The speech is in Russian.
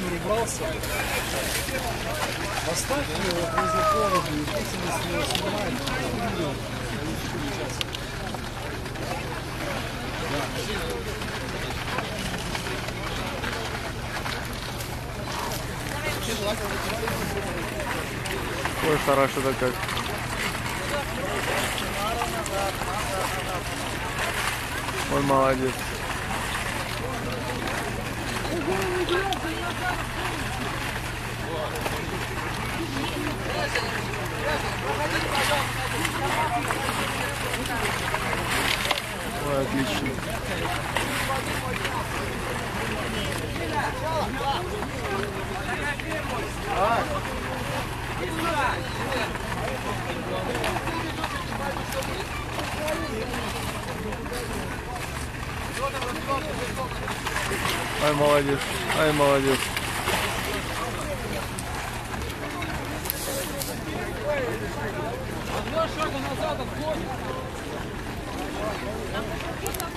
нарубался. Поставьте его возле повода и пусть он не снимает. Ой, хорошо-то как. Ой, молодец. Ой, отлично. Ай, молодец, ай, молодец. Одно шага назад отходит.